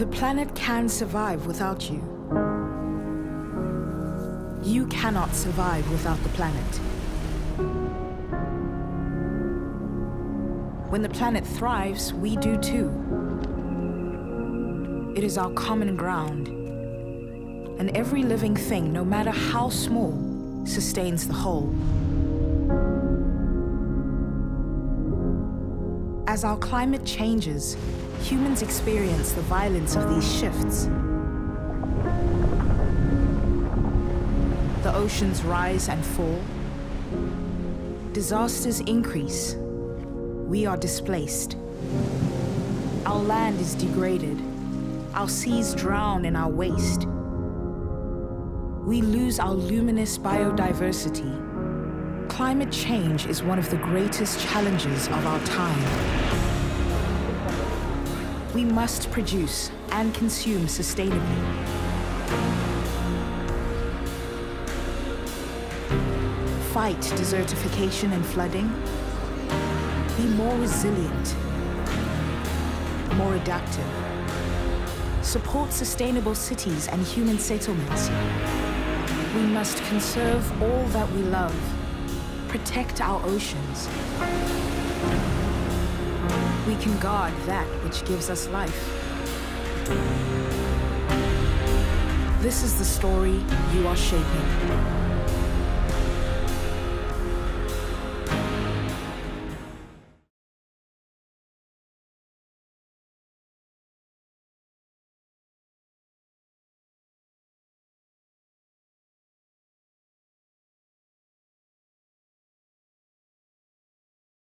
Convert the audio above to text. The planet can survive without you. You cannot survive without the planet. When the planet thrives, we do too. It is our common ground. And every living thing, no matter how small, sustains the whole. As our climate changes, humans experience the violence of these shifts. The oceans rise and fall. Disasters increase. We are displaced. Our land is degraded. Our seas drown in our waste. We lose our luminous biodiversity. Climate change is one of the greatest challenges of our time. We must produce and consume sustainably. Fight desertification and flooding. Be more resilient, more adaptive. Support sustainable cities and human settlements. We must conserve all that we love. Protect our oceans. We can guard that which gives us life. This is the story you are shaping.